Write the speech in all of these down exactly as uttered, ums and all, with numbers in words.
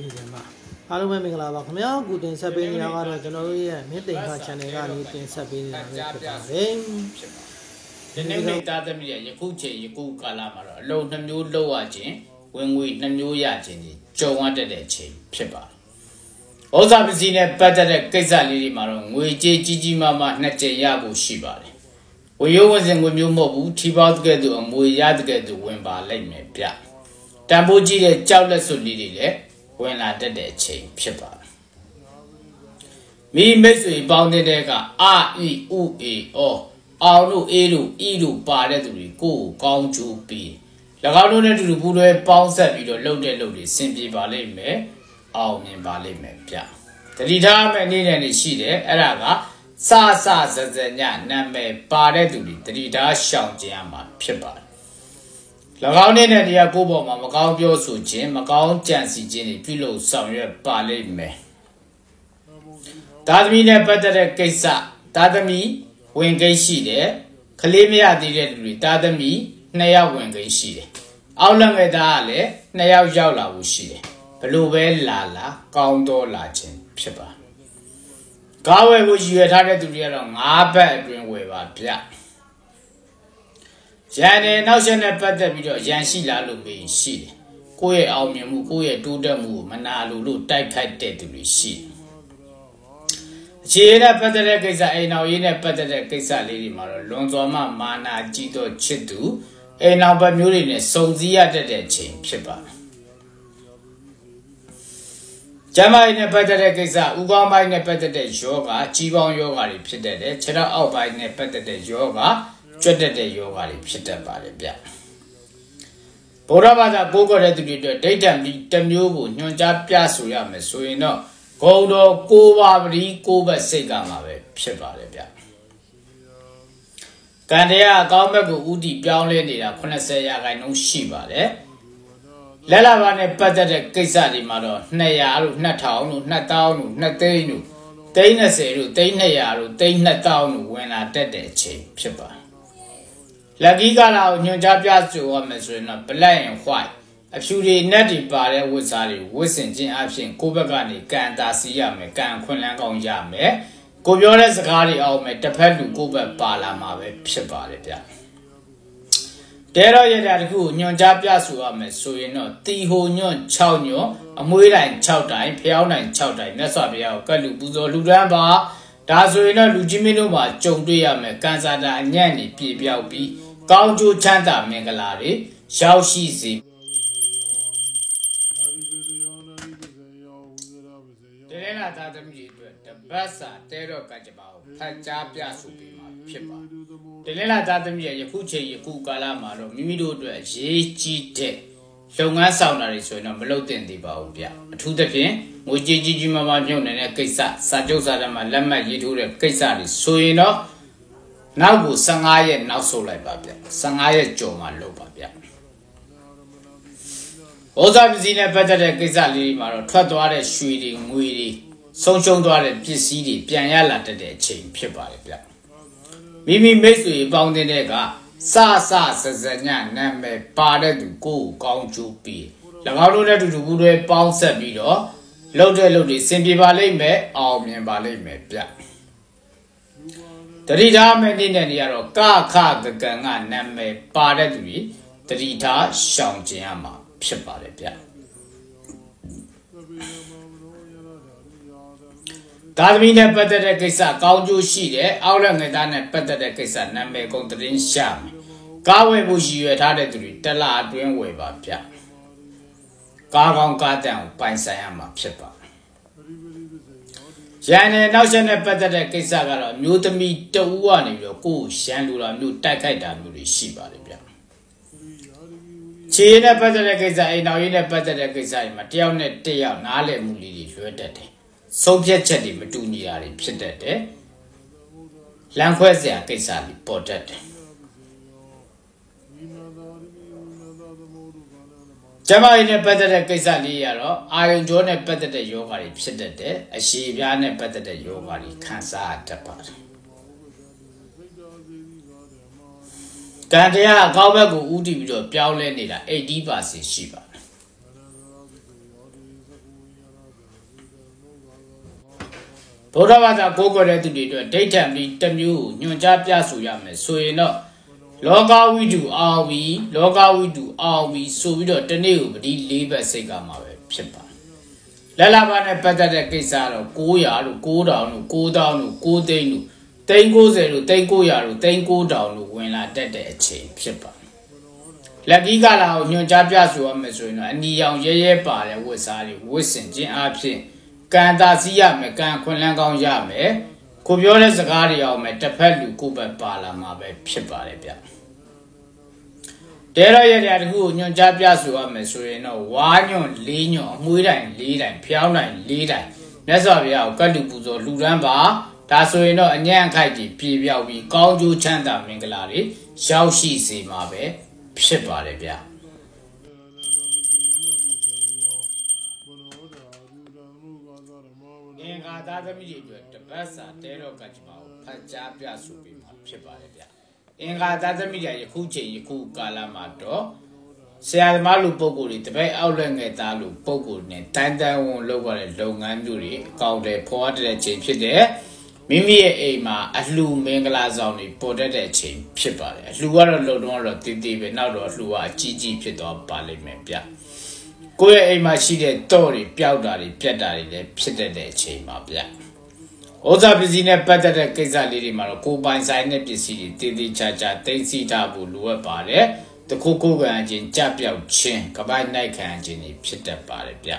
ကျေးဇူးပါအားလုံးပဲမင်္ဂလာပါခင်ဗျာအခုတင်ဆက်ပေးနေတာကတော့ကျွန်တော်တို့ရဲ့မင်းတိမ်ခါ channel ကနေတင်ဆက်ပေးနေတာပဲဖြစ်ပါတယ်ဒီနေ့မိသားသမီးရဲ့ယခုချိန်ယခုကာလမှာတော့အလုံးနှစ်မျိုးလောက်ရခြင်းဝင်ငွေနှစ်မျိုးရခြင်းကြီးကြုံရတတ်တဲ့ချိန်ဖြစ်ပါတယ်ဥစ္စာပစ္စည်းနဲ့ပတ်သက်တဲ့ကိစ္စလေးတွေမှာတော့ငွေကြေးကြီးကြီးမားမားနှစ်ကြိမ်ရဖို့ရှိပါတယ်ဝရုပ်ဝစဉ်ငွေမျိုးမဟုတ်ဘူးထိပေါက်တကယ်သူအမွေရတကယ်သူဝင်ပါလိမ့်မယ်ဗျတန်ဖိုးကြီးတဲ့ကြောက်လက်စွပ်လေးတွေလည်းဝင်လာတတ်တဲ့အချိန်ဖြစ်ပါတယ်မိမိတ်ဆွေပေါင်းတဲ့ကအအီဥအေအောအောင်တို့အေးတို့ဤတို့ပါတဲ့သူတွေကိုကိုကောင်းချိုးပြီး၎င်းတို့နဲ့အတူတူပူးတွဲပေါင်းဆက်ပြီးတော့လှုပ်တဲ့လှုပ်တွေဆင်ပြေပါလိမ့်မယ်အောင်မြင်ပါလိမ့်မယ်ဗျတတိထားမဲ့အနေနဲ့နေရှိတယ်အဲ့ဒါကစစစစညနာမည်ပါတဲ့သူတွေတတိထားရှောင်ကြရမှာဖြစ်ပါတယ်၎င်းနဲ့တရားကိုပေါ်မှာမကောင်းပြောဆိုခြင်းမကောင်းကြံစီခြင်းတွေပြုလုပ်ဆောင်ရွက်ပါလိမ့်မယ်သာသမီနဲ့ပတ်သက်တဲ့ကိစ္စသာသမီဝင်ကိရှိတယ်ခလေးမရသေးတဲ့လူတွေသာသမီနှစ်ယောက်ဝင်ကိရှိတယ်အောက်လက်ငယ်သားကလည်းနှစ်ယောက်ရောက်လာဖို့ရှိတယ်ဘလို့ပဲလာလာကောင်းတော့လာခြင်းဖြစ်ပါကားဝယ်ဖို့ရည်ရထားတဲ့သူတွေကတော့ငါးဘက်အတွင်းဝယ်ပါဗျရန်နဲ့နောက်ဆက်နဲ့ပတ်သက်ပြီးတော့ရန်ရှိလာလို့ပဲရှိတယ်ကိုယ့်ရဲ့အောင်မြင်မှုကိုယ့်ရဲ့တိုးတက်မှုကိုမနာလို့လို့တိုက်ခိုက်တဲ့သူတွေရှိတယ်အခြေအနေနဲ့ပတ်သက်တဲ့ကိစ္စအိမ်အောင်ရေးနဲ့ပတ်သက်တဲ့ကိစ္စလေးတွေမှာတော့လွန်စွာမှမာနာကြီးသောချစ်သူအိမ်အောင်ပဲမျိုးတွေနဲ့စုံစည်းရတတ်တဲ့အချိန်ဖြစ်ပါတယ်ကျမ်းမာရေးနဲ့ပတ်သက်တဲ့ကိစ္စဥကောင်းပိုင်းနဲ့ပတ်သက်တဲ့ယောဂကြီးပေါင်းယောဂတွေဖြစ်တတ်တယ်ခြေထောက်အောက်ပိုင်းနဲ့ပတ်သက်တဲ့ယောဂကျွတ်တတ်တဲ့ယောဂတွေဖြစ်တတ်ပါလေဗျဗုဒ္ဓဘာသာကိုးကွယ်တဲ့သူတွေအတွက်ဒိဋ္ဌံပြီးတစ်မျိုးကိုညွှန်ကြားပြဆိုရမယ်ဆိုရင်တော့ဂုဏ်တော်ကိုးပါးပရိကိုးဘက်စိတ်ကမှာပဲဖြစ်ပါလေဗျကံတရားအကောင်းဘက်ကိုဥတီပြောင်းလဲနေတာခုနှစ်ဆယ်ရာခိုင်နှုန်းရှိပါတယ်လက်လာပါနဲ့ပတ်သက်တဲ့ကိစ္စတွေမှာတော့နှစ်ရာလို့နှစ်ထောင်လို့နှစ်သောင်းလို့နှစ်သိန်းလို့သိန်း၂၀လို့သိန်း၂၀၀လို့သိန်း၂သောင်းလို့ဝင်လာတတ်တဲ့အချိန်ဖြစ်ပါတယ်လက်ကြီးကလာကိုညွှန်ကြားပြဆိုရမယ်ဆိုရင်တော့ black and white အဖြူတွေနဲ့တွေပါတဲ့ဝတ်စားတွေဝတ်ဆင်ခြင်းအပြင်ကိုယ့်ဘက်ကနေကံတာစီရမယ်ကံခွင့်လန်းကောင်းရမယ်ကိုပြောတဲ့စကားတွေအောင်မယ်တစ်ဖက်လူကိုယ့်ဘက်ပါလာမှာပဲဖြစ်ပါလေဗျတဲတော့ရတာတခုညွှန်ကြားပြဆိုရမယ်ဆိုရင်တော့တီဟိုညွှန်၆ညွှန်အမွေးတိုင်း၆တိုင်းဖျောင်းတိုင်း၆တိုင်းမြတ်စွာဘုရားကိုကတ်လူပူဇော်လူတန်းပါဒါဆိုရင်တော့လူကြီးမင်းတို့မှာကြုံတွေ့ရမယ်ကံစားတာအညံ့နေပြေပြောက်ပြီးကောင်းကျိုးချမ်းသာမင်္ဂလာတွေရောက်ရှိစေ။တဲ့နာသာသမီးတွေအတွက်တပတ်စာတဲတော့ကကြပါဦးဖတ်ကြားပြဆိုပေးမှာဖြစ်ပါ။တဲ့နာသာသမီးရဲ့ယခုချိန်ယခုကာလမှာတော့မိမိတို့အတွက်အရေးကြီးတဲ့လုပ်ငန်းဆောင်တာတွေဆိုရင်တော့မလုပ်သင့်သေးပါဘူးဗျ။အထူးသဖြင့်ငွေကြေးကြီးကြီးမားမားမြုပ်နေတဲ့ကိစ္စစာချုပ်စာတမ်းမှာလက်မှတ်ရေးထိုးတဲ့ကိစ္စတွေဆိုရင်တော့နောက်ကိုဆယ့်ငါးရက်နောက်ဆုတ်လိုက်ပါဗျဆယ့်ငါးရက်ကြော်မှလုပ်ပါဗျဩဇာပစ္စည်းနဲ့ပတ်သက်တဲ့ကိစ္စလေးမှာတော့ထွက်သွားတဲ့ရွှေတွေငွေတွေဆုံးရှုံးသွားတဲ့ပစ္စည်းတွေပြန်ရလာတတ်တဲ့အချိန်ဖြစ်ပါလေဗျမိမိမိတ်ဆွေပေါင်းတဲ့ကစစစစညနာမည်ပါတဲ့သူကိုကောင်းချိုးပြီး၎င်းတို့နဲ့အတူတူပူးတွဲပေါင်းဆက်ပြီးတော့လှုပ်တဲ့လှုပ်တွေစင်ပြေပါလိမ့်မယ်အောင်မြင်ပါလိမ့်မယ်ဗျတတိထားမဲ့နေတဲ့နေရာတော့ကခကကံကနာမည်ပါတဲ့သူတွေတတိထားရှောင်ကျင်ရမှာဖြစ်ပါလေဗျာသာသမီနဲ့ပတ်သက်တဲ့ကိစ္စကောင်းကျိုးရှိတယ်အောက်လက်ငယ်သားနဲ့ပတ်သက်တဲ့ကိစ္စနာမည်ကုန်တည်ရှာမယ်ကားဝယ်ဖို့ရည်ရွယ်ထားတဲ့သူတွေတစ်လအတွင်းဝယ်ပါဗျာကားကောင်းကားတန်ကိုပိုင်ဆိုင်ရမှာဖြစ်ပါရန်နဲ့နောက်ဆက်နဲ့ပတ်သက်တဲ့ကိစ္စကတော့မျိုးသမီးတဦးကနေပြီးတော့ကိုယ်ရန်လိုတာမျိုးတိုက်ခိုက်တာမျိုးတွေရှိပါတယ်ဗျ။ခြေနဲ့ပတ်သက်တဲ့ကိစ္စအိမ်တော်ရေးနဲ့ပတ်သက်တဲ့ကိစ္စတွေမှာတယောက်နဲ့တယောက်နားလည်မှုလေးတွေလွဲတတ်တယ်။ဆုံးဖြတ်ချက်တွေမတူညီတာတွေဖြစ်တတ်တယ်။လမ်းခွဲစရာကိစ္စတွေပေါ်တတ်တယ်။ကျမရင်းနဲ့ပတ်သက်တဲ့ကိစ္စလေးရတော့အာရုံကြောနဲ့ပတ်သက်တဲ့ယောဂါတွေဖြစ်တတ်တယ်။အရှိပြားနဲ့ပတ်သက်တဲ့ယောဂါတွေခံစားတတ်ပါတယ်။ကံတရားအကောင်းဘက်ကိုဥတည်ပြီးတော့ပြောင်းလဲနေတာ eighty percent ရှိပါတယ်။波罗瓦萨哥哥来的地段，这天的灯油，你们家别说呀没，所以呢，老高维度阿维，老高维度阿维，所以呢，真的有的礼拜谁干嘛呗，偏吧。来了吧，那不在这给啥了？过呀路，过道路，过道路，过对路，对过这路，对过呀路，对过道路，为了这点钱，偏吧。 来几家了，你们家别说没说呢，你养爷爷爸了，我啥的，我身经二品，干大事也没干，困难搞也没，股票嘞自家的要买，这盘路股被扒了嘛，被批扒了别。对了，一点后你们家别说没说呢，娃娘、李娘、妹人、李人、漂人、李人，那啥别个都不做路人吧，但是呢，年开的比表比高就强大明个哪里，小细些嘛呗。 是吧？那边。人家大咱们这边，这白沙带了个鸡毛，他家边树皮嘛，是吧？那边。人家大咱们这一户钱一户干了嘛多，现在马路不过的，特别老人家大路不过的，单单我老过来老安住的，搞的破的钱皮的。 明明哎嘛，阿路明个拉上的，跑得来钱撇巴嘞，路啊路路路滴滴呗，那路路啊挤挤撇到巴里面撇。过来哎嘛，现在多的表达的表达的嘞，撇得来钱嘛撇。我这边现在不得来跟上你的嘛了，古板山那边是的，滴滴恰恰等西大步路啊巴嘞，都苦苦个眼睛加表情，个把那看眼睛的撇得巴嘞撇。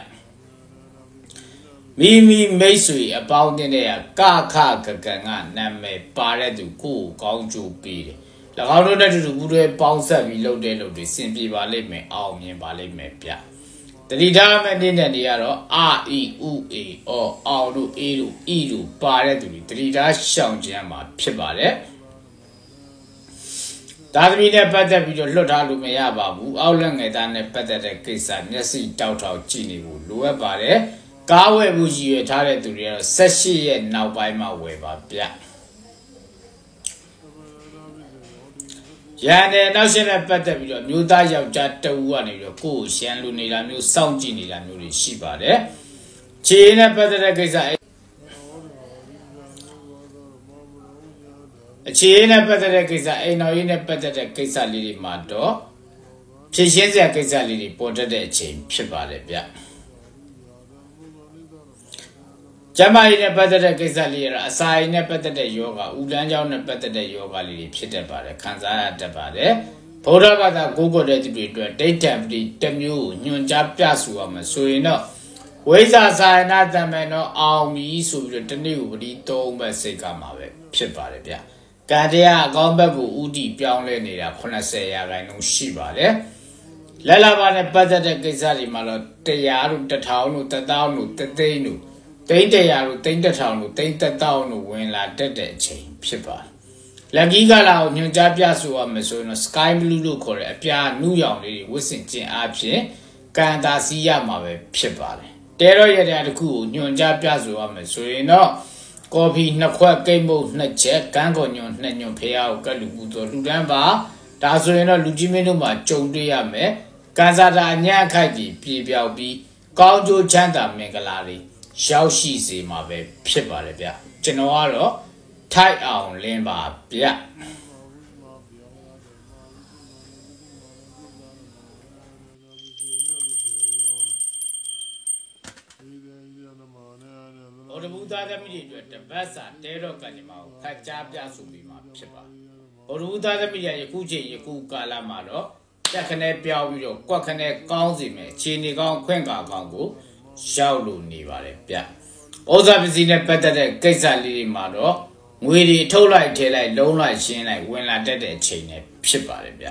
咪咪没水，包的嘞啊，嘎嘎嘎嘎啊，那没扒来就苦，搞就皮的。那好多那就是古代包山米老的老的，身边把里面熬面把里面撇。这里他们那那里啊罗啊一五一二二路一路一路扒来就的，这里他乡间嘛撇扒嘞。但是米呢，不得比较老大路面也把不熬冷的，但呢不得的给山也是到头几年不路啊扒嘞。 ကားဝယ်မှုကြီးရထားတဲ့သူတွေကတော့၁၈ရက်နောက်ပိုင်းမှာဝယ်ပါဗျ။ရန်တဲ့နောက်ရှင်နဲ့ပတ်သက်ပြီးတော့မျိုးသားယောက်ျားတဦးကနေပြီးတော့ကိုယ်ရှမ်းလူနေတာမျိုးစောင့်ကြည့်နေတာမျိုးတွေရှိပါတယ်။ခြေနဲ့ပတ်သက်တဲ့ကိစ္စအခြေအနေနဲ့ပတ်သက်တဲ့ကိစ္စအိမ်တော်ရေးနဲ့ပတ်သက်တဲ့ကိစ္စလေးတွေမှာတော့ဖြည့်ရှင်းစရာကိစ္စလေးတွေပေါ်တတ်တဲ့အချိန်ဖြစ်ပါတယ်ဗျ။ ကျမကြီးနဲ့ပတ်သက်တဲ့ကိစ္စလေးကတော့အစာအိမ်နဲ့ပတ်သက်တဲ့ယောဂဥလန်းကြောင်းနဲ့ပတ်သက်တဲ့ယောဂလေးတွေဖြစ်တတ်ပါတယ်ခံစားရတတ်ပါတယ်ဗုဒ္ဓဘာသာကိုးကွယ်တဲ့သူတွေအတွက်ဒိဋ္ဌံပတိတစ်မျိုးကိုညွှန်ကြားပြဆိုရမယ်ဆိုရင်တော့ဝိဇ္ဇာစာရဏတမန်တော်အောင်ပြီဆိုပြီးတော့တနေ့ကိုပတိသုံးဘက်စိတ်ကမှာပဲဖြစ်ပါတယ်ဗျကံတရားအကောင်းဘက်ကိုဥတီပြောင်းလဲနေတာ80ရာခိုင်နှုန်းရှိပါတယ် လက်လာပါနဲ့ပတ်သက်တဲ့ကိစ္စတွေမှာတော့တရားတို့တစ်ထောင်တို့တစ်သောင်းတို့တစ်သိန်းတို့ တိန့်တရားလို့တိန့်တစ်ထောင်လို့တိန့်တစ်သောင်းလို့ဝင်လာတတ်တဲ့အချိန်ဖြစ်ပါလက်ကြီးကလာကိုညွှန်ကြားပြဆိုရမယ်ဆိုရင်တော့ sky blue လို့ခေါ်တဲ့အပြာနုရောင်လေးတွေဝတ်ဆင်ခြင်းအပြင်ကံတာစီရမှာပဲဖြစ်ပါတယ်တဲတော့ရတဲ့တစ်ခုကိုညွှန်ကြားပြဆိုရမယ်ဆိုရင်တော့ကော်ဖီနှစ်ခွက်ကိတ်မုတ်နှစ်ချက်ကန်းကုန်ညွှန်နှစ်ညွှန်ဖျားကိုကတ်လူပူတော်လူတန်းပါဒါဆိုရင်တော့လူကြီးမင်းတို့မှာကြုံတွေ့ရမယ်ကံစားတာအညံ့ခိုက်ကြီးပြေပြောက်ပြီးကောင်းကျိုးချမ်းသာမင်္ဂလာတွေ ရောက်ရှိစေမှာပဲဖြစ်ပါလေဗျကျွန်တော်ကတော့ထိုက်အောင်လင်းပါဗျဟောဒီဘုရားသမီးတွေအတွက်တပတ်စာတဲတော့ကံဒီမှာဖတ်ကြားပြဆိုပြီးမှဖြစ်ပါဟောဒီဘုရားသမီးရဲ့ယခုချိန်ယခုကာလမှာတော့တက်ခနဲ့ပြောင်းပြီးတော့ကွက်ခနဲ့ကောင်းစီမယ်ခြေနေကောင်းခွင့်ကာကောင်းကို ရောက်လို့နေပါလေဗျ။ဩဇာပစ္စည်းနဲ့ပတ်သက်တဲ့ကိစ္စလေးတွေမှာတော့ငွေတွေထုတ်လိုက်ထဲလိုက်လုံးလိုက်ရှင်းလိုက်ဝင်လာတတ်တဲ့အချိန်နဲ့ဖြစ်ပါလေဗျ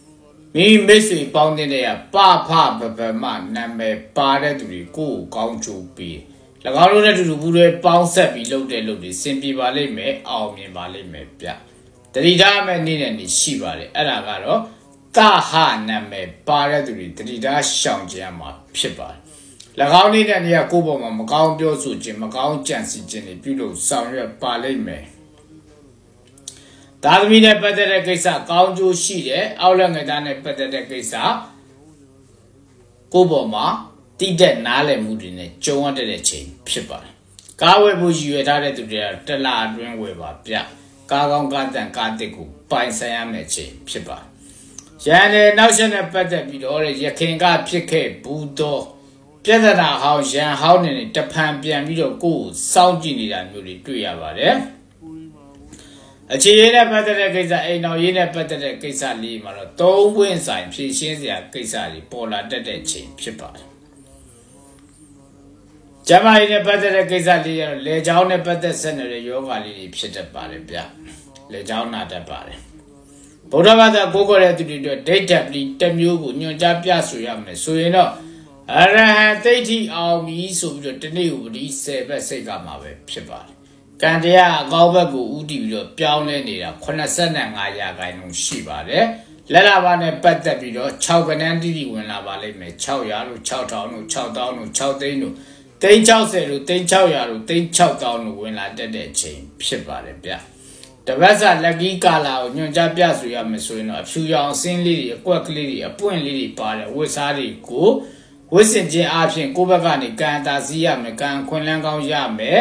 ။မိမိမိတ်ဆွေပေါင်းတဲ့နေရာပဖပပမနာမည်ပါတဲ့သူတွေကိုကိုကောင်းချိုးပေး။၎င်းတို့နဲ့တူတူဘူးတွေပေါင်းဆက်ပြီးလုပ်တဲ့လုပ်တွေစင်ပြေပါလိမ့်မယ်အောင်မြင်ပါလိမ့်မယ်ဗျ။တတိယမဲ့နေတဲ့နေရှိပါလေအဲ့ဒါကတော့သဟနာမည်ပါတဲ့သူတွေတတိယရှောင်ကြမှာဖြစ်ပါလေ။ ၎င်းနေတဲ့နေရာကိုပေါ်မှာမကောင်းပြောဆိုခြင်းမကောင်းကြံစည်ခြင်းတွေပြုလို့ဆောင်ရွက်ပါလိမ့်မယ်။သာသမီနဲ့ပတ်သက်တဲ့ကိစ္စကောင်းကျိုးရှိတယ်။အောက်လက်ငယ်သားနဲ့ပတ်သက်တဲ့ကိစ္စကိုပေါ်မှာတိတက်နားလည်မှုတွေနဲ့ကြုံရတဲ့အချိန်ဖြစ်ပါတယ်။ ကားဝယ်ဖို့ရည်ရွယ်ထားတဲ့သူတွေကတစ်လအတွင်းဝယ်ပါဗျ။ကားကောင်းကားတန်ကားတစ်ကိုပိုင်ဆိုင်ရမယ့်ချိန်ဖြစ်ပါ။ရန်နယ်နောက်ဆက်နဲ့ပတ်သက်ပြီးတော့ရခင်ကဖြစ်ခဲ့ဘူးသောပြဿနာဟောင်းရန်ဟောင်းနဲ့တဖန်ပြန်ပြီးတော့ကိုယ်စောင့်ကြည့်နေတာမျိုးတွေတွေ့ရပါတယ်။အခြေရေးနဲ့ပတ်သက်တဲ့ကိစ္စအိမ်တော်ရေးနဲ့ပတ်သက်တဲ့ကိစ္စလေးမှာတော့သုံးပွင့်ဆိုင်ဖြည့်ရှင်းစရာကိစ္စတွေပေါ်လာတတ်တဲ့ချိန်ဖြစ်ပါတယ်။ကျမကြီးနဲ့ပတ်သက်တဲ့ကိစ္စလေးရတော့လေကြောင်းနဲ့ပတ်သက်ဆက်နေတဲ့ယောဂါလေးတွေဖြစ်တတ်ပါတယ်ဗျ။လေကြောင်းနာတတ်ပါတယ်။ဗုဒ္ဓဘာသာကိုးကွယ်တဲ့သူတွေအတွက်ဒိဋ္ဌပတိတစ်မျိုးကိုညွှန်ကြားပြဆိုရမယ်။ဆိုရင်တော့အရဟံသိဋ္ဌိအောင်ပြီဆိုပြီးတော့တနေ့ဥပဒိဆယ်ဘက်စိတ်ကမှာပဲဖြစ်ပါတယ်။ကံတရားအကောင်းဘက်ကိုဥတည်ပြီးတော့ပြောင်းလဲနေတာ85ရာခိုင်နှုန်းရှိပါတယ်။လက်လာပါနဲ့ပတ်သက်ပြီးတော့6ကဏန်းတိတိဝင်လာပါလိမ့်မယ်။600လို့6000လို့6000လို့6000လို့တိန်60လို့တိန်600လို့တိန်6000လို့ဝင်လာတက်တဲ့ချိန်ဖြစ်ပါတယ်ဗျ။တပတ်စာလက်ကြီးကာလာကိုညွှန်ကြားပြဆိုရမယ်ဆိုရင်တော့အဖြူရောင်အစင်းလေးတွေအကွက်ကလေးတွေအပွင့်လေးတွေပါတဲ့ဝတ်စားတွေကိုဝတ်ဆင်ခြင်းအပြင်ကိုယ့်ဘက်ကနေကံတာစီးရမယ်ကံခွင်လန်းကောင်းရမယ်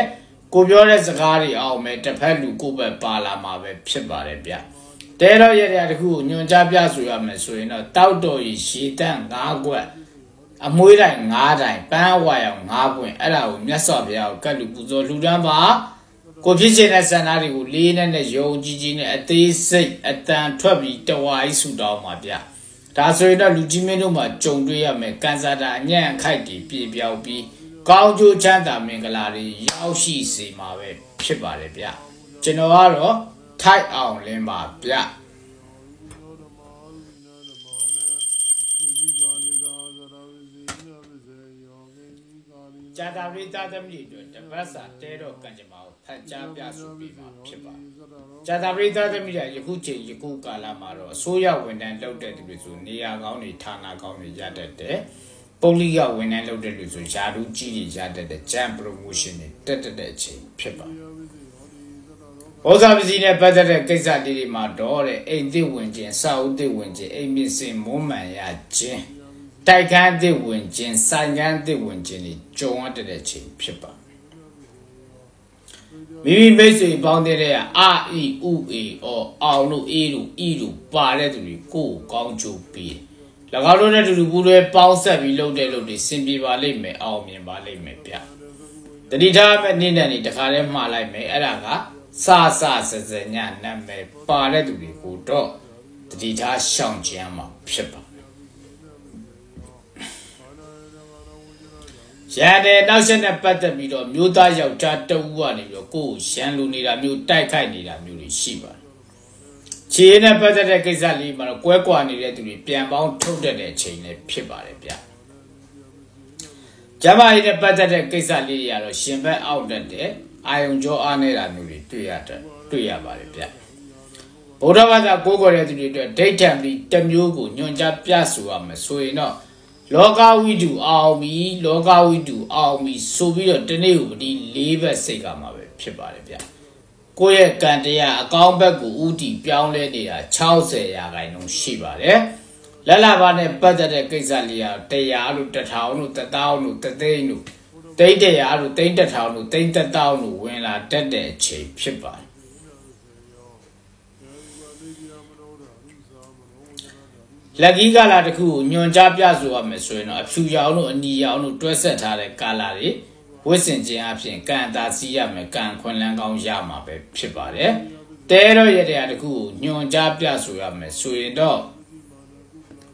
ကိုပြောတဲ့စကားတွေအောင်မယ်တစ်ဖက်လူကိုယ့်ဘက်ပါလာမှာပဲဖြစ်ပါတယ်ဗျ။တဲတော့ရတဲ့တခုကိုညွှန်ကြားပြဆိုရမယ်ဆိုရင်တော့တောက်တော်ကြီးရေတန့်၅ကွက်အမွေးတိုင်း၅တိုင်းပန်းဝါရောင်၅ပွင့်အဲ့ဒါကိုမြတ်စွာဘုရားကိုကတ်လူပူဇော်လူတန်းပါကိုဖြစ်ခြင်းတဲ့ဆန္ဒတွေကိုလေးနဲ့နဲ့ယုံကြည်ခြင်းနဲ့အသေးစိတ်အတန်ထွက်ပြီးတဝါကြီးဆူတောင်းပါဗျာဒါဆိုရင်တော့လူကြီးမင်းတို့မှာကြုံတွေ့ရမယ်ကံစားတာအညံ့ခိုက်တွေပြေပြောင်းပြီးကောင်းကျိုးချမ်းသာမင်္ဂလာတွေရောက်ရှိစေမှာပဲဖြစ်ပါတယ်ဗျာကျွန်တော်ကတော့ထိုက်အောင်လင်းပါဗျာကြာတာပြိသားသမီးတို့တပတ်စာတဲတော့ကံကြမ္မာကိုဖန်ကြားပြဆိုပြီးမှဖြစ်ပါကြာတာပြိသားသမီးတွေယခုချိန်ယခုကာလမှာတော့အစိုးရဝန်ထမ်းလုပ်တဲ့သူတွေဆိုနေရာကောင်းတွေဌာနကောင်းတွေရတတ်တယ်ပုဂ္ဂိကဝန်ထမ်းလုပ်တဲ့လူဆိုယာတူးကြီးတွေရတတ်တယ် Jam Promotion တွေတက်တက်တဲ့အချိန်ဖြစ်ပါဘောဇာပစီနဲ့ပတ်သက်တဲ့ကိစ္စတွေမှာတော့တဲ့အိမ်သစ်ဝင်ခြင်းစာအုပ်သစ်ဝင်ခြင်းအိမ်မြင့်စင်မွမ်းမံရခြင်းတိုက်ခန်းသစ်ဝင်ခြင်းဆိုင်ခန်းသစ်ဝင်ခြင်းတွေကြုံရတဲ့ချိန်ဖြစ်ပါမိမိမိတ်ဆွေပေါင်းတဲ့အာအီဥအေအောအောင်လို့အေးလို့ဤလို့ပါတဲ့သူတွေကိုကောင်းချိုးပေး၎င်းတို့နဲ့တူတူပူးတွဲပေါင်းဆက်ပြီးလုပ်တဲ့လုပ်တွေစင်ပြေပါလိမ့်မယ်အောင်မြင်ပါလိမ့်မယ်ဗျတတိထားမဲ့နိမ့်နဲ့နေတခါလဲမှားလိုက်မယ်အဲ့ဒါကစစစစညနာမယ်ပါတဲ့သူတွေကိုတော့တတိထားရှောင်ကြမ်းမှာဖြစ်ပါရန်တဲ့နောက်ဆက်နဲ့ပတ်သက်ပြီးတော့မျိုးသားယောက်ျားတဦးကနေပြီးတော့ကိုယ်ရန်လူနေတာမျိုးတိုက်ခိုက်နေတာမျိုးတွေရှိပါတယ်။ခြေနဲ့ပတ်သက်တဲ့ကိစ္စလေးမှာတော့ကွဲကွာနေတဲ့သူတွေပြန်ပေါင်းထုတ်တတ်တဲ့အချိန်လည်းဖြစ်ပါတယ်ဗျ။ကျမကြီးနဲ့ပတ်သက်တဲ့ကိစ္စလေးတွေကတော့ရှင်ဘက်အောက်တတ်တယ်အာယုံကြောအားနေတာမျိုးတွေတွေ့ရတတ်တွေ့ရပါတယ်ဗျ။ဗုဒ္ဓဘာသာကိုးကွယ်တဲ့သူတွေအတွက်ဒိဋ္ဌံပြီးတစ်မျိုးကိုညွှန်ကြားပြဆိုရမယ်ဆိုရင်တော့လောကဝိတုအောင်ပြီလောကဝိတုအောင်ပြီဆိုပြီးတော့တနေ့ကိုဒီ၄ဘက်စိတ်ကမှာပဲဖြစ်ပါတယ်ဗျ။ကိုယ့်ရဲ့ကံတရားအကောင်းဘက်ကိုဥတည်ပြောင်းလဲနေတာ60ရာခိုင်နှုန်းရှိပါတယ်။လက်လာပါနဲ့ပတ်သက်တဲ့ကိစ္စလေးရာ100လို့1000လို့1000လို့3000လို့300လို့3000လို့3000လို့ဝင်လာတတ်တဲ့အချိန်ဖြစ်ပါတယ်။လက်ကြီးကာလာတစ်ခုကိုညွန်ကြားပြဆိုရမယ်ဆိုရင်တော့အဖြူရောင်တို့အနီရောင်တို့တွဲဆက်ထားတဲ့ကာလာတွေဝတ်ဆင်ခြင်းအပြင်ကံတာစီးရမယ်ကံခွင်လန်းကောင်းရမှာပဲဖြစ်ပါတယ်။တဲတော့ရတဲ့တစ်ခုကိုညွန်ကြားပြဆိုရမယ်ဆိုရင်တော့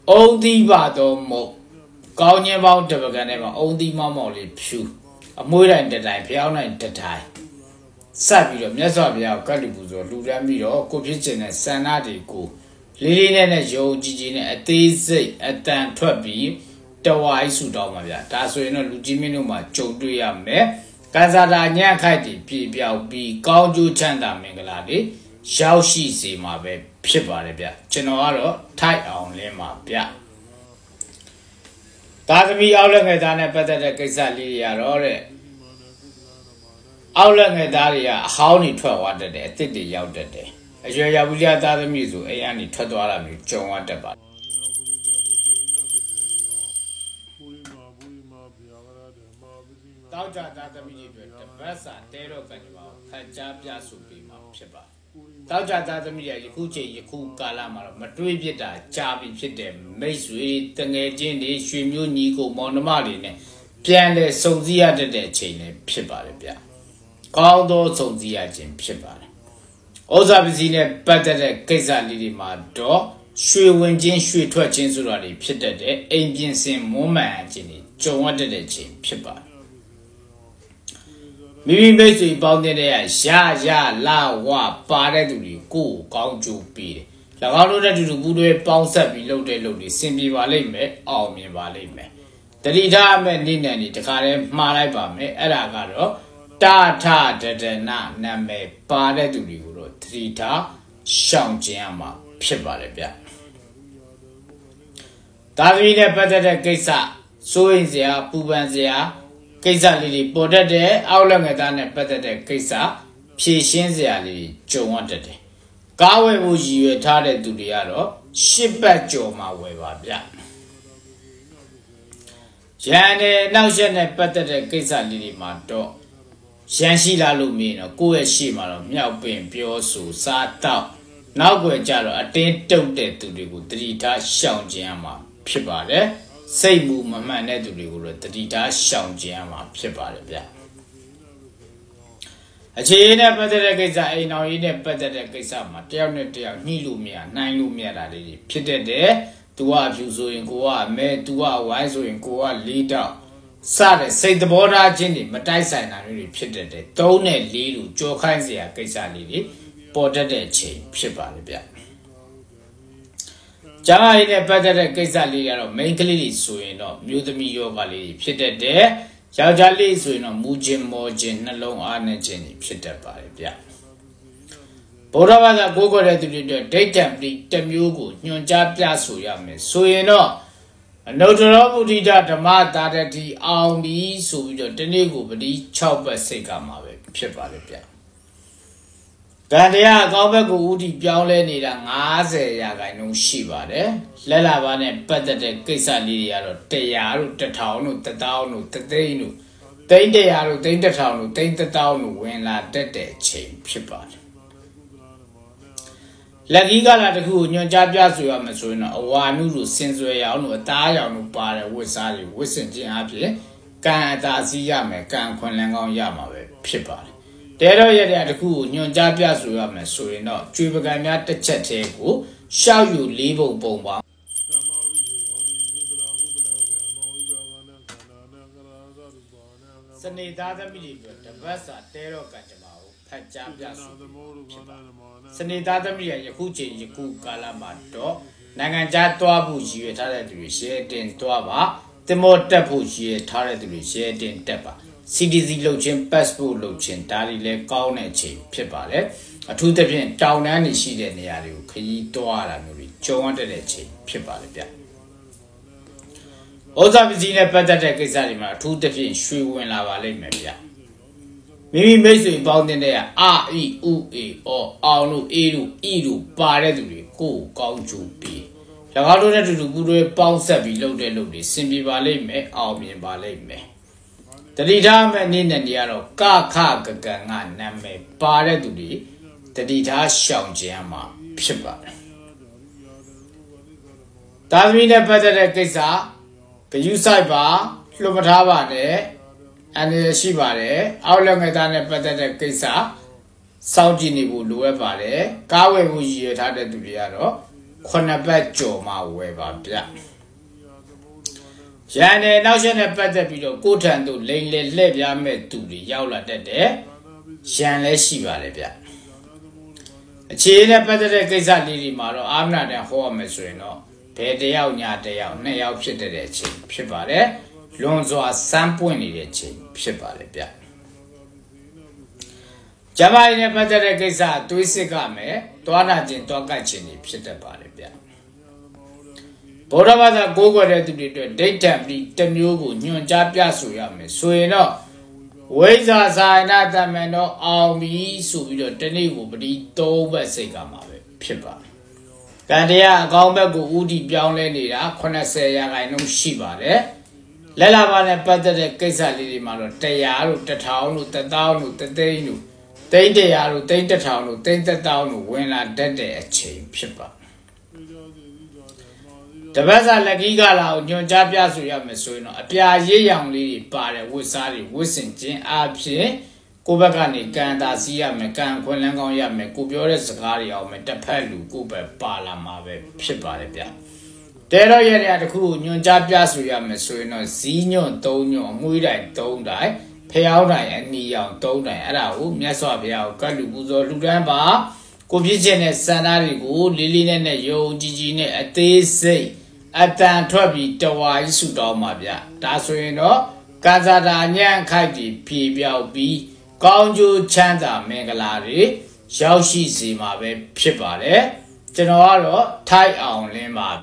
အုံသီးပါတော့မဟုတ်ကောင်းခြင်းပေါင်းတပကံထဲမှာအုံသီးမောင်းမောင်းလေးဖြူအမွှေးတိုင်းတစ်တိုင်းဖျောင်းတိုင်းတစ်တိုင်းဆက်ပြီးတော့မြတ်စွာဘုရားကိုကတ်လူပူဇော်လှူဒန်းပြီးတော့ကိုဖြစ်ခြင်းနဲ့ဆန္ဒတွေကိုလေးလေးနဲ့နဲ့ယုံကြည်ခြင်းနဲ့အသေးစိတ်အတန်ထွက်ပြီးတဝါးဆူတောင်းပါဗျာဒါဆိုရင်တော့လူကြီးမင်းတို့မှာကြုံတွေ့ရမယ်ကံစားတာညံ့ခိုက်တည်ပြေပြောင်းပြီးကောင်းကျိုးချမ်းသာမင်္ဂလာတွေရောက်ရှိစေမှာပဲဖြစ်ပါတယ်ဗျာကျွန်တော်ကတော့ထိုက်အောင်လင်းပါဗျာသာသမီအောက်လက်ငယ်သားနဲ့ပတ်သက်တဲ့ကိစ္စလေးတွေကတော့တဲ့အောက်လက်ငယ်သားတွေကအဟောင်းတွေထွက်သွားတတ်တယ်အသစ်တွေရောက်တတ်တယ်အရွယ်ရောက်ပြီလားသားသမီးဆိုအိမ်ကနေထွက်သွားတာမျိုးကြုံရတတ်ပါတယ် တောက်ကြသားသမီးတွေတပတ်စာတဲတော့ကန်ပါဖတ်ကြားပြဆိုပြီးမှဖြစ်ပါတောက်ကြသားသမီးတွေယခုချိန်ယခုကာလမှာတော့မတွေးပြတာကြာပြီဖြစ်တယ်မိတ်ဆွေတငယ်ချင်းတွေရွှေမျိုးညီကိုမောင်နှမတွေနဲ့ပြန်လဲစုံစည်းရတတ်တဲ့အချိန်လည်းဖြစ်ပါလေဗျကောင်းသောစုံစည်းရခြင်းဖြစ်ပါတယ်ဩဇာပစ္စည်းနဲ့ပတ်သက်တဲ့ကိစ္စလေးတွေမှာတော့ရွှေဝင်ခြင်းရွှေထွက်ခြင်းဆိုတာတွေဖြစ်တတ်တယ်အိမ်ပြင်ဆင်မွမ်းမံခြင်းတွေကြုံရတတ်တဲ့ခြင်းဖြစ်ပါတယ်မိမိမိတ်ဆွေပေါင်းတဲ့ရရလာဝပါတဲ့သူတွေကိုကောင်းကြိုးပေးတယ်၎င်းတို့နဲ့တူတူပူးတွဲပေါင်းဆက်ပြီးလုပ်တဲ့လုပ်တွေစင်ပြေပါလိမ့်မယ်အောင်မြင်ပါလိမ့်မယ်တတိထအမဲ့နိမ့်နယ်တွေတခါတည်းမှားလိုက်ပါမယ်အဲ့ဒါကတော့တာထဒဒနာနာမည်ပါတဲ့သူတွေကိုတော့တတိထရှောင်ကျင်ရမှာဖြစ်ပါလေဗျသာသမီနဲ့ပတ်သက်တဲ့ကိစ္စစိုးရင်စရာပူပန်စရာကိစ္စလေးတွေပေါ်တတ်တယ်အောက်လက်ငယ်သားနဲ့ပတ်သက်တဲ့ကိစ္စဖြည့်ရှင်းစရာလေးကြုံရတတ်တယ်ကားဝယ်ဖို့ရည်ရွယ်ထားတဲ့သူတွေကတော့ရှစ်ပတ်ကြော်မှာဝယ်ပါဗျရန်နဲ့နောက်ရက်နဲ့ပတ်သက်တဲ့ကိစ္စလေးတွေမှာတော့ရန်ရှိလာလို့မင်းတော့ကိုယ့်ရဲ့ရှိမှာတော့မြောက်ပင်ပြောဆိုစားတော့နောက်ွယ်ကြတော့အတင်းတုတ်တဲ့သူတွေကိုတတိထားရှောင်ကျင်ရမှာဖြစ်ပါတယ်စိတ်မူမမှန်တဲ့သူတွေကိုလည်းတတိထားရှောင်ကျင်ရမှာဖြစ်ပါတယ်ဗျအခြေအနေနဲ့ပတ်သက်တဲ့ကိစ္စအိမ်တော်ရေးနဲ့ပတ်သက်တဲ့ကိစ္စမှာတယောက်နဲ့တယောက်ညှိလို့မရနှိုင်းလို့မရတာလေးဖြစ်တတ်တယ်သူကအဖြူဆိုရင်ကိုကမဲသူကဝိုင်းဆိုရင်ကိုကလေးတောက်စတဲ့စိတ်သဘောထားချင်းတွေမတိုက်ဆိုင်တာမျိုးတွေဖြစ်တတ်တယ်သုံးနဲ့လေးလို့ကြော်ခိုင်းစရာကိစ္စလေးတွေပေါ်တတ်တဲ့ချိန်ဖြစ်ပါလေဗျ။ကြားရတဲ့ပတ်သက်တဲ့ကိစ္စလေးကတော့ main ကလေးတွေဆိုရင်တော့မျိုးသမီးယောဂလေးတွေဖြစ်တတ်တယ်။ယောက်ျားလေးဆိုရင်တော့မူခြင်းမောခြင်းနှလုံးအားနည်းခြင်းတွေဖြစ်တတ်ပါလေဗျ။ဘုရားဘာသာကိုးကွယ်တဲ့သူတွေအတွက်ဒိဋ္ဌံပတိတစ်မျိုးကိုညွှန်ကြားပြဆိုရမယ်။ဆိုရင်တော့အနုတ္တရောဗုဒ္ဓိတဓမ္မတာတတိအောင်ပြီဆိုပြီးတော့ဒီနေ့ကိုပတိ၆ပတ်စိတ်ကမှာပဲဖြစ်ပါလေဗျ။ကံတရားအကောင်းဘက်ကိုဦးတည်ပြောင်းလဲနေတာ၅၀ရာခိုင်နှုန်းရှိပါတယ်လက်လာပါနဲ့ပတ်သက်တဲ့ကိစ္စလေးတွေကတော့တစ်ရာတို့တစ်ထောင်တို့တစ်သောင်းတို့တစ်သိန်းတို့တစ်သိန်းတစ်ရာတို့တစ်သိန်းတစ်ထောင်တို့တစ်သိန်းတစ်သောင်းတို့ဝင်လာတတ်တဲ့ချိန်ဖြစ်ပါတယ်လက်ကြီးကလာတစ်ခုကိုညွှန်ကြားပြဆိုရမှဆိုရင်တော့အဝါနုတို့စင်စွယ်ရောင်တို့အသားရောင်တို့ပါတဲ့ဝတ်စားတွေဝတ်ဆင်ခြင်းအပြင်ကံအသာစီးရမယ်ကံခွန်လန်းကောင်းရမှာပဲဖြစ်ပါတယ်တဲတော့ရတဲ့တခုကိုညွန်ကြားပြဆိုရမယ်ဆိုရင်တော့ကျွေးပကံများတစ်ချက်တည်းကိုရှောက်ယူ၄ပုံပုံပါစနေသားသမီးတွေတပတ်စာတဲတော့ကံကြမ္မာကိုဖတ်ကြားပြဆိုဖြစ်ပါစနေသားသမီးရယခုချိန်ယခုကာလမှာတော့နိုင်ငံခြားသွားဖို့ရည်ရွယ်ထားတဲ့သူတွေရှယ်တင်သွားပါတင်မောတက်ဖို့ရည်ရွယ်ထားတဲ့သူတွေရှယ်တင်တက်ပါစီ ဒီ စီ လုပ်ခြင်း passport လုပ်ခြင်းဒါတွေလည်းကောင်းတဲ့ချိန်ဖြစ်ပါလေအထူးသဖြင့်တောင်တန်းနေရှိတဲ့နေရာတွေကိုခရီးသွားရတာမျိုးတွေကြုံရတဲ့ချိန်ဖြစ်ပါလေဗျ။ဩဇာပစ္စည်းနဲ့ပတ်သက်တဲ့ကိစ္စတွေမှာအထူးသဖြင့်ရွှေဝင်လာပါလိမ့်မယ်ဗျ။မိမိမိတ်ဆွေပေါင်းတင်တဲ့အာအီဥအေအောအောင်လို့အေးလို့အီလို့ပါတဲ့သူတွေကိုကောင်းကြိုးပေး။၎င်းတို့နဲ့တူတူပူးတွဲပေါင်းဆက်ပြီးလုပ်တဲ့လုပ်တွေစင်ပြေပါလိမ့်မယ်အောင်မြင်ပါလိမ့်မယ်။တတိထမဲ့နေနဲ့တရားတော့ကခကကံကနာမည်ပါတဲ့သူတွေတတိထရှောင်ကျင်မှာဖြစ်ပါတယ်။သာသမီနဲ့ပတ်သက်တဲ့ကိစ္စဂယုစိုက်ပါလှုပ်မထားပါနဲ့အန္တရာယ်ရှိပါတယ်။အောက်လက်ငယ်သားနဲ့ပတ်သက်တဲ့ကိစ္စစောင့်ကြည့်နေဖို့လိုအပ်ပါတယ်။ကားဝယ်ဖို့ရည်ရွယ်ထားတဲ့သူတွေကတော့ခုနှစ်ပတ်ကြော်မှဝယ်ပါဗျ။ရန်နဲ့နောက်ရက်နဲ့ပတ်သက်ပြီးတော့ကိုထံတို့လိန်လေလှည့်ပြမဲ့သူတွေရောက်လာတတ်တယ်။ရန်လည်းရှိပါလေဗျ။အခြေအနေနဲ့ပတ်သက်တဲ့ကိစ္စလေးတွေမှာတော့အာမနာတန်ဟောရမယ်ဆိုရင်တော့ဘယ်တစ်ယောက်ညာတစ်ယောက်နှစ်ယောက်ဖြစ်တဲ့အချိန်ဖြစ်ပါတယ်။လွန်စွာစမ်းပွင့်နေတဲ့အချိန်ဖြစ်ပါလေဗျ။ဂျမရီနဲ့ပတ်သက်တဲ့ကိစ္စသွေးစစ်ကမယ်၊သွားနာခြင်း၊သွားကတ်ခြင်းတွေဖြစ်တတ်ပါလေဗျ။ဘုရားဘာသာကိုးကွယ်တဲ့သူတွေအတွက်ဒိဋ္ဌံပတိတစ်မျိုးကိုညွှန်ကြားပြဆိုရမယ်ဆိုရင်တော့ဝိဇ္ဇာစာရဏတမန်တော်အောင်ပြီဆိုပြီးတော့ဒီနေ့ကိုပတိသုံးဘက်စိတ်ကမှာပဲဖြစ်ပါတယ်။ကံတရားအကောင်းဘက်ကိုဥတည်ပြောင်းလဲနေတာ ခုနှစ်ဆယ်ရာခိုင်နှုန်းရှိပါတယ်来了吧呢，把这些给啥里的嘛了？这鸭肉、这草肉、这刀肉、这腿肉，对这鸭肉、对这草肉、对这刀肉，为了这这全批吧。这边啥来几个了？人家别说也没说呢，别一样的把嘞，为啥的？为神经阿皮，古白干的干大事也没干，困难工也没，股票的自家的也没，这派路股白扒了嘛呗，批扒的别。 得了，原来的苦，人家别说也没说呢。四年多年，每年都来，漂亮人一样都来。然后面说漂亮，干路做路干吧。过去些年，山那里苦，里里呢呢有几几呢？第四，一旦脱皮，就话是到嘛边。但是呢，干啥大年开的皮表皮，讲究穿着每个哪里，小细细嘛被皮扒嘞。这种话咯，太昂了嘛。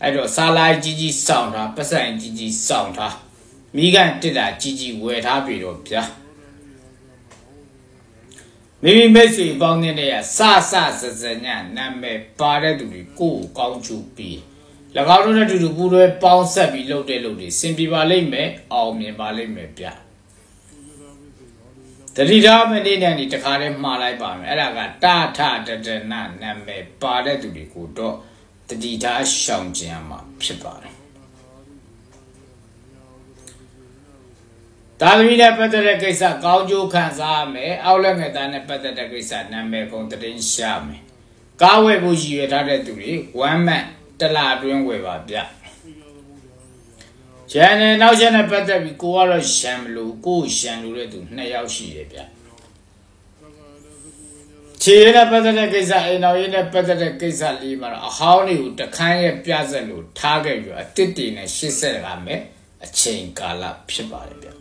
哎着，沙拉几几上它，不上几几上它，米干这点几几为它比着便宜。明明没水帮你的呀，啥啥实实呢？那么把这都是过高处比，那高处呢就是不如帮设备漏的漏的，先比把里面后面把里面便宜。这里头面的呢，你这看的马来把面，那个大大的这那那么把这都是过多。 地他上进嘛，是吧？但是呢，不得了，给啥高就看啥没，后来呢，咱呢不得了，给啥那没空得人下没，高位不喜悦他的独立，完美得拉准尾巴边。现在老些呢，不得比过了线路，过线路的都那要喜悦边。 现在不得了，给啥？老现在不得了，给啥里嘛了？好牛的，看也别子路，他个月弟弟呢，十岁了没？亲家了，批发的边。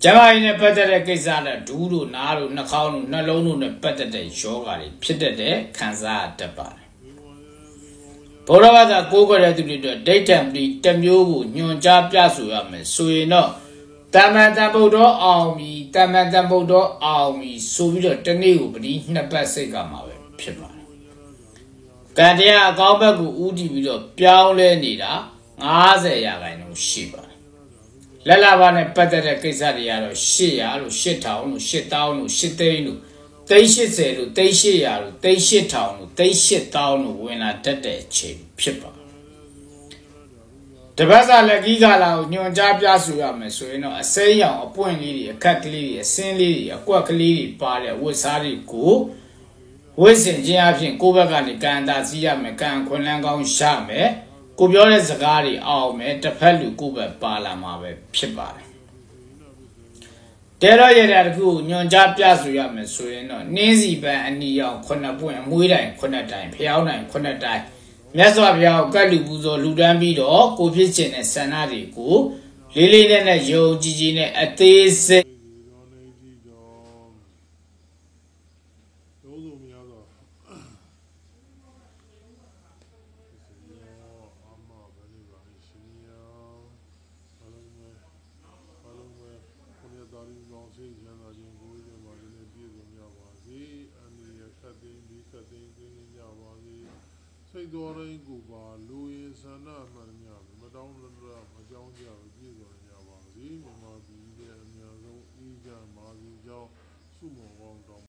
这玩意呢，不得了，给啥了？走路、拿路、那靠路、那走路呢，不得了，小个的，批得的，看啥的吧？不然话，咱哥哥来对对，对天对，对牛股，人家别说也没，所以呢。 咱们咱不着奥秘，咱们咱不着奥秘，说不着真的有不离，那把谁干嘛呗？是吧？干这呀，搞不过无敌不着漂亮你啦，俺这也该弄洗吧。来了吧，那不得了，给啥的呀？了洗呀，了洗头，了洗刀，了洗腿，了腿洗菜，了腿洗呀，了腿洗头，了腿洗刀，了为了得得钱，是吧？ 这边啥来几个了？人家别说也没说呢。沈阳、本地的、各地的、省里的、各地的、巴的、为啥的过？为什么这样平？过不干的干大事也没干，困难搞下没？股票的自家的熬没，这盘路过不巴了嘛呗，批巴。第二一点股，人家别说也没说呢。你是办你要困难不？每人困难单，漂亮困难单。 面说票干路不做路段比多，股票钱呢三哪里股，里里呢呢有几几呢啊对是。